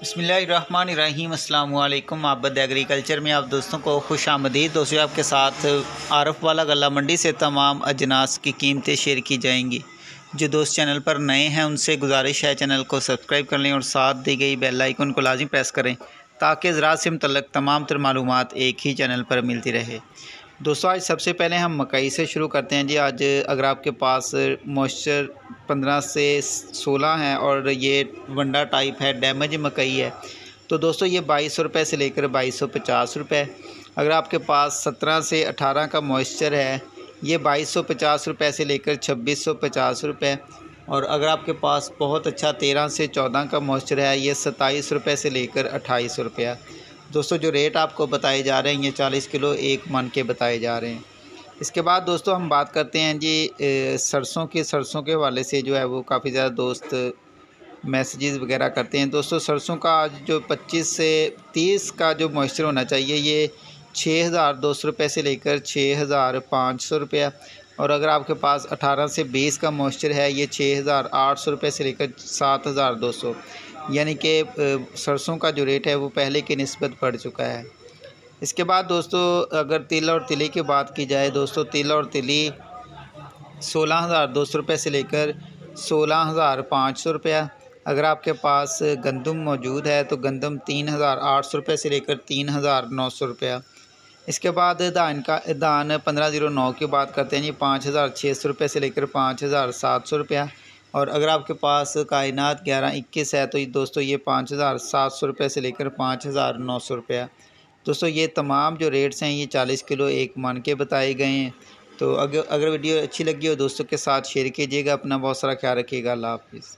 बिस्मिल्लाहिर्रहमानिर्रहीम अस्सलाम वालेकुम। आबिद एग्रीकल्चर में आप दोस्तों को खुश आमदीद। दोस्तों आपके साथ आरिफ वाला गल्ला मंडी से तमाम अजनास की कीमतें शेयर की जाएंगी। जो दोस्त चैनल पर नए हैं उनसे गुजारिश है चैनल को सब्सक्राइब कर लें और साथ दी गई बेल आइकन को लाजिम प्रेस करें ताकि ज़राअत से मुतल्लिक़ तमाम तर मालूमात एक ही चैनल पर मिलती रहे। दोस्तों आज सबसे पहले हम मकई से शुरू करते हैं जी। आज अगर आपके पास मॉइस्चर 15 से 16 है और ये वंडा टाइप है, डैमेज मकई है, तो दोस्तों ये 2200 रुपये से लेकर 2250 रुपये। अगर आपके पास 17 से 18 का मॉइस्चर है ये 2250 रुपये से लेकर 2650 रुपये। और अगर आपके पास बहुत अच्छा 13 से 14 का मॉइस्चर है ये 27 रुपये से लेकर 28 रुपया। दोस्तों जो रेट आपको बताए जा रहे हैं ये 40 किलो एक मन के बताए जा रहे हैं। इसके बाद दोस्तों हम बात करते हैं जी सरसों के हवाले से। जो है वो काफ़ी ज़्यादा दोस्त मैसेजेस वगैरह करते हैं। दोस्तों सरसों का आज जो 25 से 30 का जो मॉइस्चर होना चाहिए ये 6200 रुपये से लेकर 6500 रुपया। और अगर आपके पास 18 से 20 का मॉइस्चर है ये 6800 रुपये से लेकर 7200, यानी कि सरसों का जो रेट है वो पहले की निस्बत बढ़ चुका है। इसके बाद दोस्तों अगर तिल और तिली की बात की जाए, दोस्तों तिल और तिली 16200 रुपये से लेकर 16500 रुपया। अगर आपके पास गंदम मौजूद है तो गंदम 3800 रुपये से लेकर 3900 रुपया। इसके बाद धान 1509 की बात करते हैं जी, 5600 रुपये से लेकर 5700 रुपया। और अगर आपके पास कायनात 1121 है तो ये दोस्तों ये 5700 रुपये से लेकर 5900 रुपया। दोस्तों ये तमाम जो रेट्स हैं ये 40 किलो एक मान के बताए गए हैं। तो अगर वीडियो अच्छी लगी हो दोस्तों के साथ शेयर कीजिएगा। अपना बहुत सारा ख्याल रखिएगा। अल्लाह हाफिज़।